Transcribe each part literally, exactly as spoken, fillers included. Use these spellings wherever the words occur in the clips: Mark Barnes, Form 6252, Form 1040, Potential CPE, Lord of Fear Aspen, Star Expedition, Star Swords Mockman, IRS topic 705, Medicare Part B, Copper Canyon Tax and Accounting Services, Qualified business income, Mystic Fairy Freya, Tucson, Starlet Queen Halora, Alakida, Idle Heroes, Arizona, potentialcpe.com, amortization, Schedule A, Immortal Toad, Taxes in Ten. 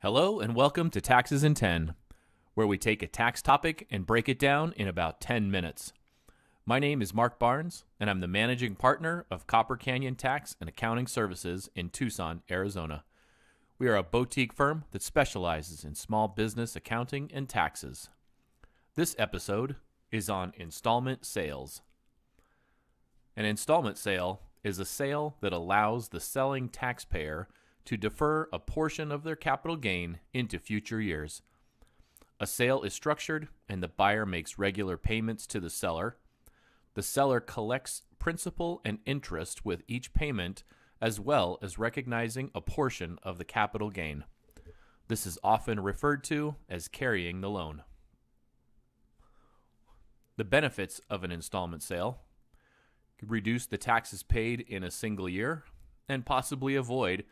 Hello and welcome to Taxes in ten, where we take a tax topic and break it down in about ten minutes. My name is Mark Barnes, and I'm the managing partner of Copper Canyon Tax and Accounting Services in Tucson, Arizona. We are a boutique firm that specializes in small business accounting and taxes. This episode is on installment sales. An installment sale is a sale that allows the selling taxpayer to defer a portion of their capital gain into future years. A sale is structured and the buyer makes regular payments to the seller. The seller collects principal and interest with each payment, as well as recognizing a portion of the capital gain. This is often referred to as carrying the loan. The benefits of an installment sale: reduce the taxes paid in a single year and possibly avoid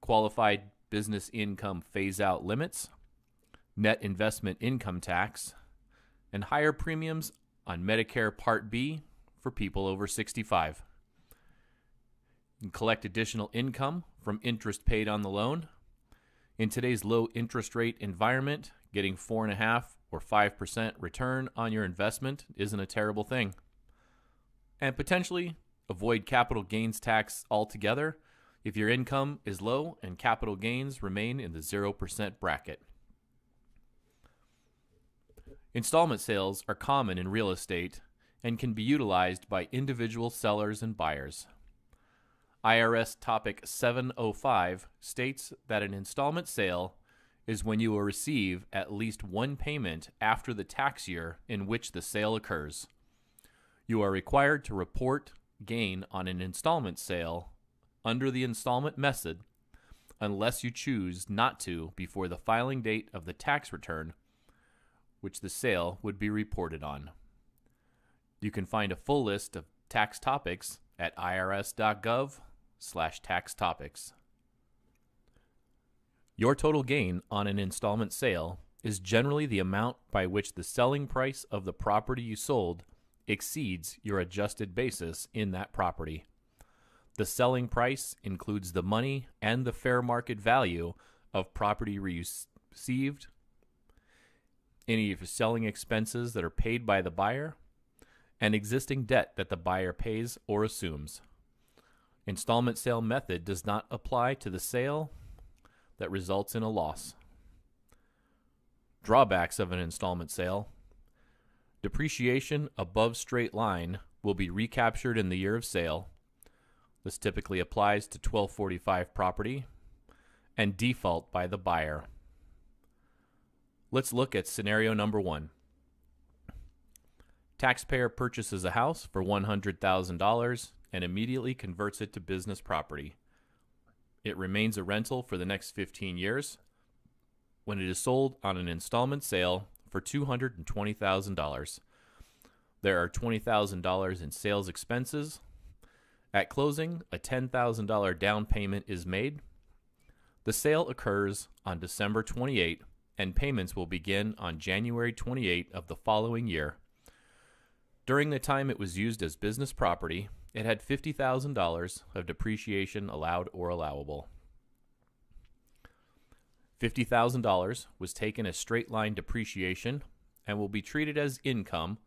Qualified business income phase-out limits, net investment income tax, and higher premiums on Medicare Part B for people over sixty-five. You can collect additional income from interest paid on the loan. In today's low interest rate environment, getting four point five percent or five percent return on your investment isn't a terrible thing. And potentially avoid capital gains tax altogether if your income is low and capital gains remain in the zero percent bracket. Installment sales are common in real estate and can be utilized by individual sellers and buyers. I R S topic seven oh five states that an installment sale is when you will receive at least one payment after the tax year in which the sale occurs. You are required to report gain on an installment sale under the installment method, unless you choose not to before the filing date of the tax return, which the sale would be reported on. You can find a full list of tax topics at I R S dot gov slash tax topics. Your total gain on an installment sale is generally the amount by which the selling price of the property you sold exceeds your adjusted basis in that property. The selling price includes the money and the fair market value of property received, any selling expenses that are paid by the buyer, and existing debt that the buyer pays or assumes. Installment sale method does not apply to the sale that results in a loss. Drawbacks of an installment sale: depreciation above straight line will be recaptured in the year of sale. This typically applies to twelve forty-five property and default by the buyer. Let's look at scenario number one. Taxpayer purchases a house for one hundred thousand dollars and immediately converts it to business property. It remains a rental for the next fifteen years when it is sold on an installment sale for two hundred twenty thousand dollars. There are twenty thousand dollars in sales expenses. At closing, a ten thousand dollars down payment is made. The sale occurs on December twenty-eighth, and payments will begin on January twenty-eighth of the following year. During the time it was used as business property, it had fifty thousand dollars of depreciation allowed or allowable. fifty thousand dollars was taken as straight-line depreciation and will be treated as income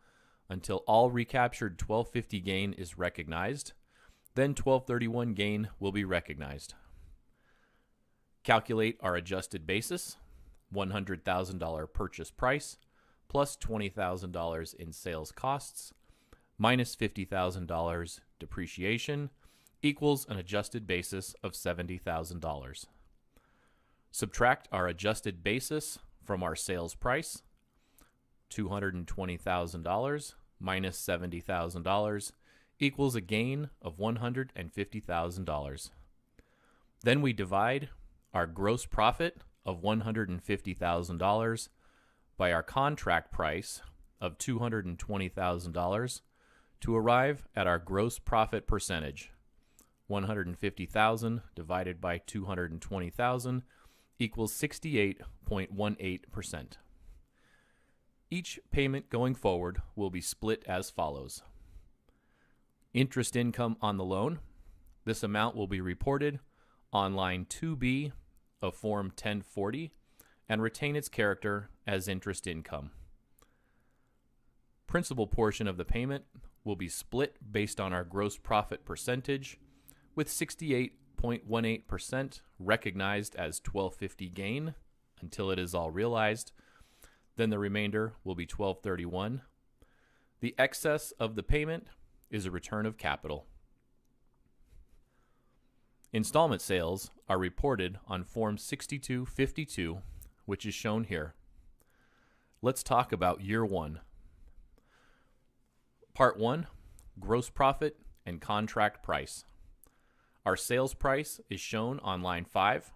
until all recaptured twelve fifty gain is recognized. Then twelve thirty-one gain will be recognized. Calculate our adjusted basis, one hundred thousand dollars purchase price, plus twenty thousand dollars in sales costs, minus fifty thousand dollars depreciation, equals an adjusted basis of seventy thousand dollars. Subtract our adjusted basis from our sales price, two hundred twenty thousand dollars minus seventy thousand dollars, equals a gain of one hundred fifty thousand dollars. Then we divide our gross profit of one hundred fifty thousand dollars by our contract price of two hundred twenty thousand dollars to arrive at our gross profit percentage. one hundred fifty thousand dollars divided by two hundred twenty thousand dollars equals sixty-eight point one eight percent. Each payment going forward will be split as follows. Interest income on the loan. This amount will be reported on line two B of Form ten forty and retain its character as interest income. Principal portion of the payment will be split based on our gross profit percentage, with sixty-eight point one eight percent recognized as twelve fifty gain until it is all realized. Then the remainder will be twelve thirty-one. The excess of the payment is a return of capital. Installment sales are reported on Form sixty-two fifty-two, which is shown here. Let's talk about year one. Part one, gross profit and contract price. Our sales price is shown on line five.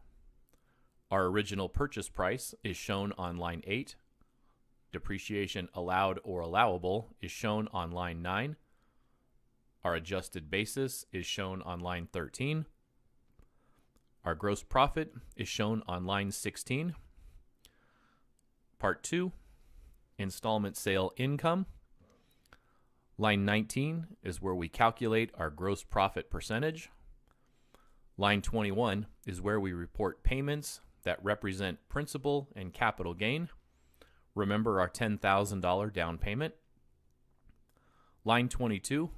Our original purchase price is shown on line eight. Depreciation allowed or allowable is shown on line nine. Our adjusted basis is shown on line thirteen. Our gross profit is shown on line sixteen. Part two, installment sale income. Line nineteen is where we calculate our gross profit percentage. Line twenty-one is where we report payments that represent principal and capital gain. Remember our ten thousand dollar down payment. Line twenty-two,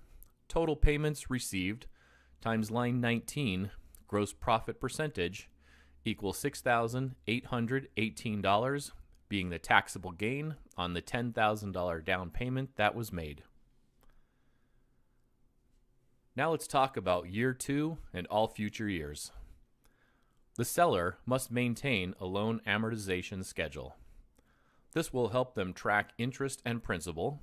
total payments received times line nineteen, gross profit percentage, equals six thousand eight hundred eighteen dollars, being the taxable gain on the ten thousand dollar down payment that was made. Now let's talk about year two and all future years. The seller must maintain a loan amortization schedule. This will help them track interest and principal,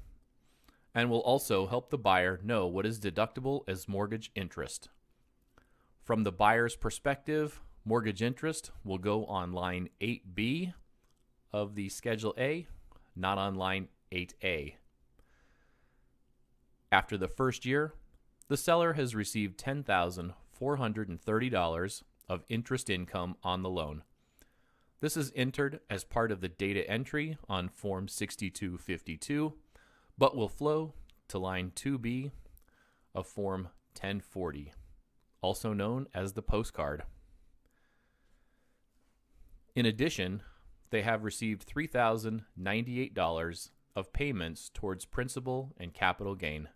and will also help the buyer know what is deductible as mortgage interest. From the buyer's perspective, mortgage interest will go on line eight B of the Schedule A, not on line eight A. After the first year, the seller has received ten thousand four hundred thirty dollars of interest income on the loan. This is entered as part of the data entry on Form sixty-two fifty-two, but will flow to line two B of Form ten forty. Also known as the postcard. In addition, they have received three thousand ninety-eight dollars of payments towards principal and capital gain.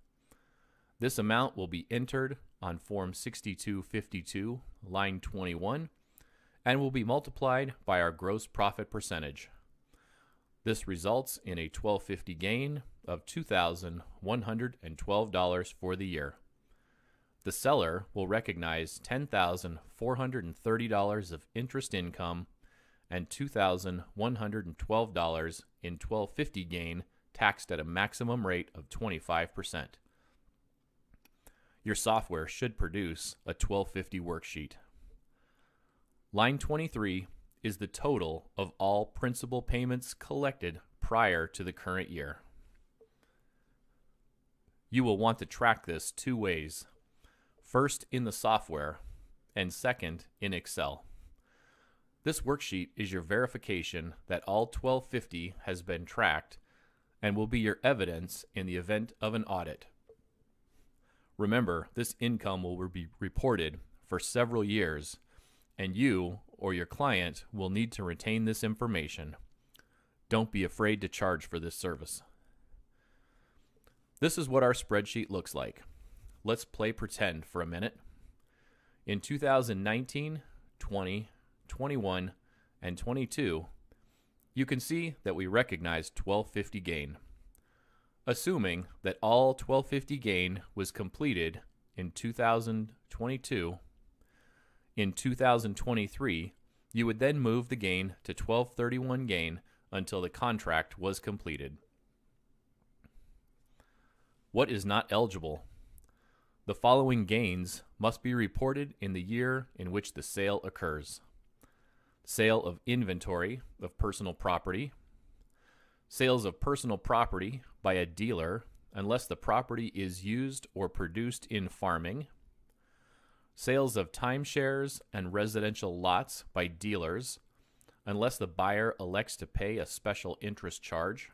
This amount will be entered on Form sixty-two fifty-two, line twenty-one, and will be multiplied by our gross profit percentage. This results in a twelve fifty gain of two thousand one hundred twelve dollars for the year. The seller will recognize ten thousand four hundred thirty dollars of interest income and two thousand one hundred twelve dollars in twelve fifty gain taxed at a maximum rate of twenty-five percent. Your software should produce a twelve fifty worksheet. Line twenty-three is the total of all principal payments collected prior to the current year. You will want to track this two ways. First in the software, and second in Excel. This worksheet is your verification that all twelve fifty has been tracked and will be your evidence in the event of an audit. Remember, this income will be reported for several years, and you or your client will need to retain this information. Don't be afraid to charge for this service. This is what our spreadsheet looks like. Let's play pretend for a minute. In two thousand nineteen, twenty, twenty-one, and twenty-two, you can see that we recognized twelve fifty gain. Assuming that all twelve fifty gain was completed in two thousand twenty-two, in two thousand twenty-three, you would then move the gain to twelve thirty-one gain until the contract was completed. What is not eligible? The following gains must be reported in the year in which the sale occurs. Sale of inventory of personal property. Sales of personal property by a dealer unless the property is used or produced in farming. Sales of timeshares and residential lots by dealers unless the buyer elects to pay a special interest charge.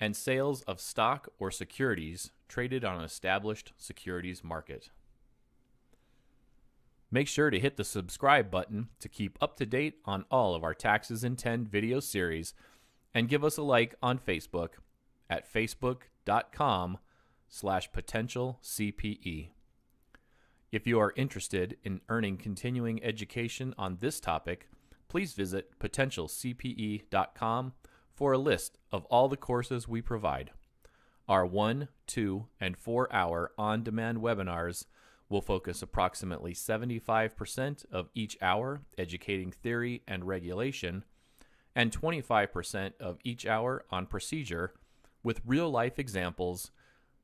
And sales of stock or securities traded on an established securities market. Make sure to hit the subscribe button to keep up to date on all of our Taxes in ten video series, and give us a like on Facebook at facebook dot com slash potential C P E. If you are interested in earning continuing education on this topic, please visit potential C P E dot com for a list of all the courses we provide. Our one, two, and four-hour on-demand webinars will focus approximately seventy-five percent of each hour educating theory and regulation, and twenty-five percent of each hour on procedure with real-life examples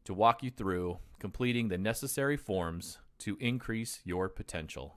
to walk you through completing the necessary forms to increase your potential.